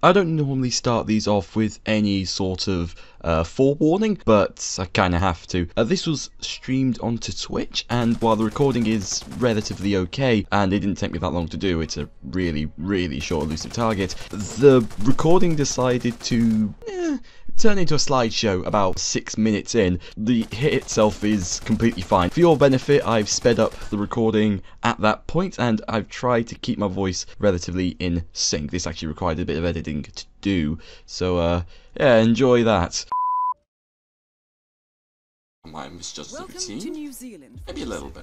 I don't normally start these off with any sort of forewarning, but I kind of have to. This was streamed onto Twitch, and while the recording is relatively okay, and it didn't take me that long to do, it's a really, really short Elusive Target, the recording decided to turn into a slideshow about 6 minutes in. The hit itself is completely fine. For your benefit, I've sped up the recording at that point, and I've tried to keep my voice relatively in sync. This actually required a bit of editing to do, so yeah, enjoy that. Am I misjudging the team? To New Zealand, maybe a little bit.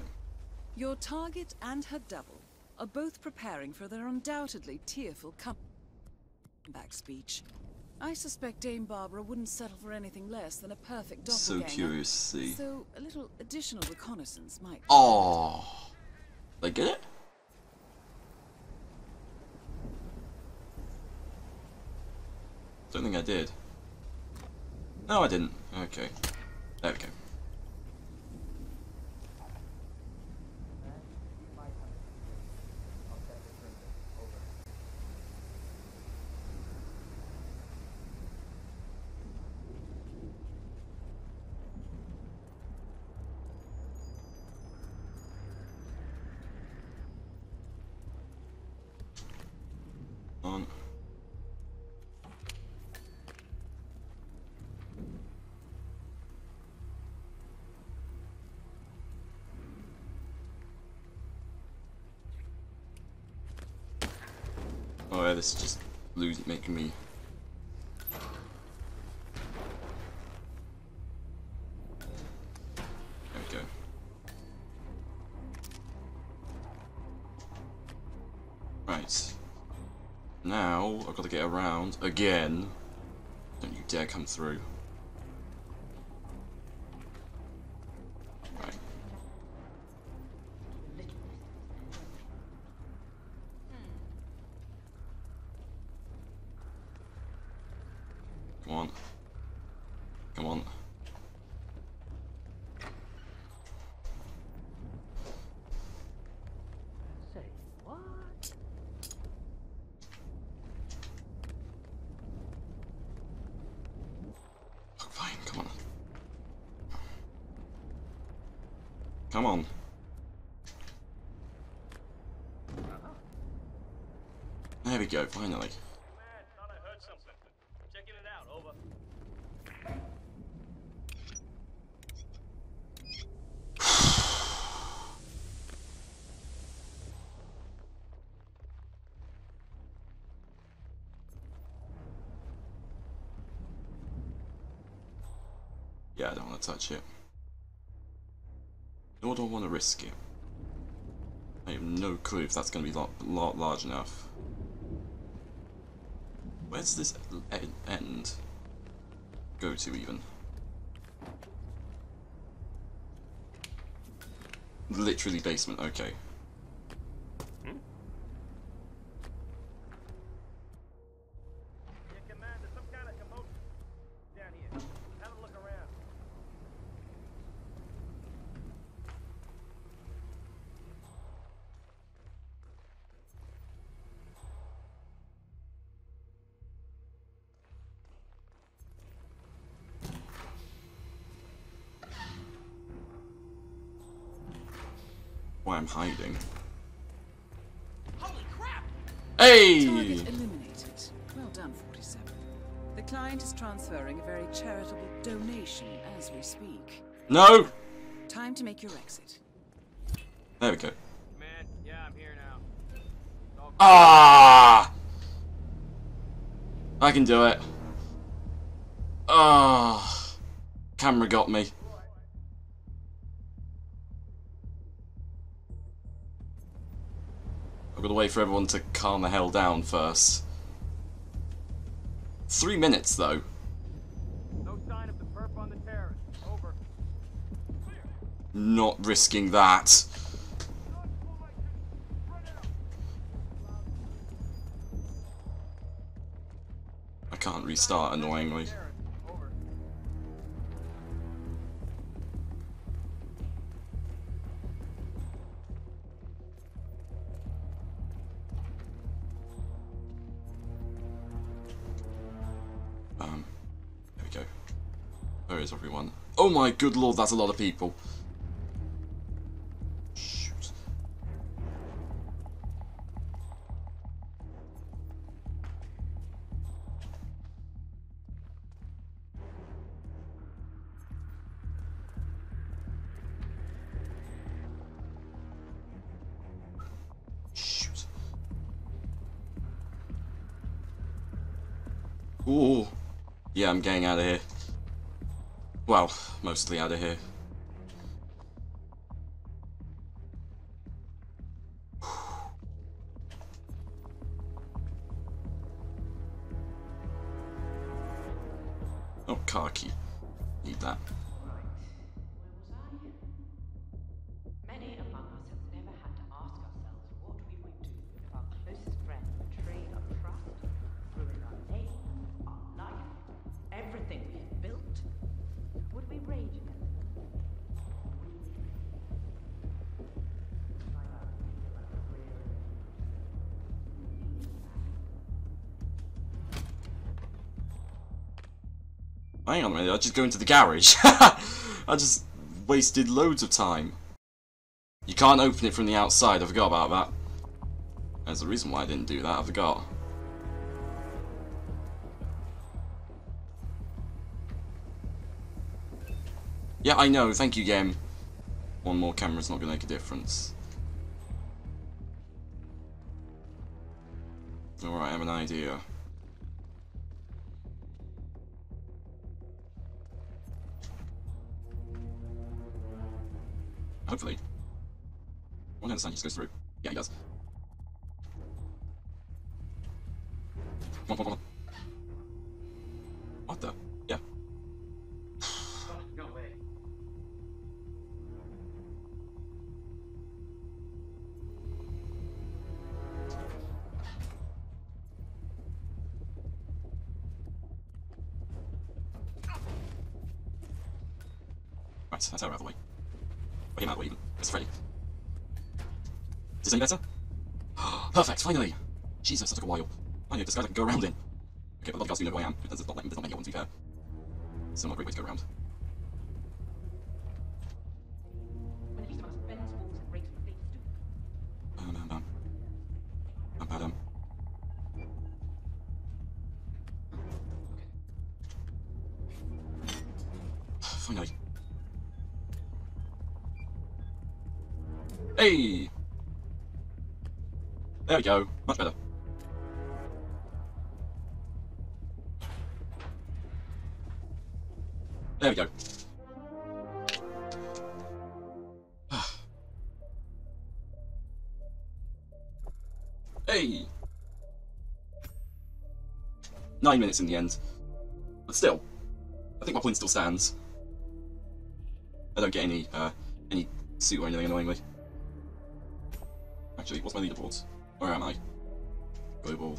Your target and her double are both preparing for their undoubtedly tearful comeback speech. I suspect Dame Barbara wouldn't settle for anything less than a perfect doppelganger. So curious to see. So a little additional reconnaissance might. Oh, they get it. Don't think I did. No, I didn't. Okay, there we go. Oh yeah, this is just losing, making me. There we go. Right. Now I've got to get around again. Don't you dare come through. Come on. Come on. Say what? Oh, fine, come on. Come on. There we go, finally. Yeah, I don't want to touch it. Nor do I want to risk it. I have no clue if that's going to be large enough. Where does this end go to, even? Literally basement, okay. Why I'm hiding. Holy crap! Hey! Target eliminated. Well done, 47. The client is transferring a very charitable donation as we speak. No! Time to make your exit. There we go. Man, yeah, I'm here now. Ah! I can do it. Ah! Camera got me. I've got to wait for everyone to calm the hell down first. 3 minutes, though. No sign of the perp on the terrace. Over. Not risking that. I can't restart, annoyingly. There we go. There is everyone. Oh my good lord, that's a lot of people. Shoot. Shoot. Ooh. Yeah, I'm getting out of here. Well, mostly out of here. Oh, car key. Need that. Many of us have never had to ask ourselves what we would do if our closest friend betrayed our trust, ruined our name, our life, everything we had built. Would we rage against them? Hang on a minute, I'll just go into the garage. I just wasted loads of time. You can't open it from the outside, I forgot about that. There's a reason why I didn't do that, I forgot. Yeah, I know, thank you, game. One more camera's not gonna make a difference. Alright, I have an idea. Hopefully. One hand sign just goes through. Yeah, he does. Come on, come on. What the? Yeah. Right, that's our other way. Or him out of the way even. It's Freddy. Is this any better? Perfect, finally! Jesus, that took a while. I know this guy I can go around in. Okay, but a lot of guys do know who I am. It does not make it one, to be fair. So not a great way to go around. Finally. Hey! There we go. Much better. There we go. Hey! 9 minutes in the end. But still, I think my point still stands. I don't get any suit or anything annoyingly. Actually, what's my leaderboards? Where am I? Global.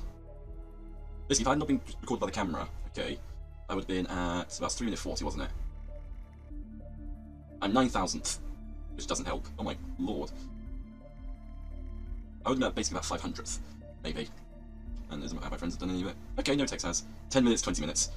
Basically, if I had not been recorded by the camera, okay, I would have been at about 3:40, wasn't it? I'm 9,000th, which doesn't help. Oh my lord. I would have been at basically about 500th, maybe. And isn't my friends have done any of it? Okay, no text has. 10 minutes, 20 minutes.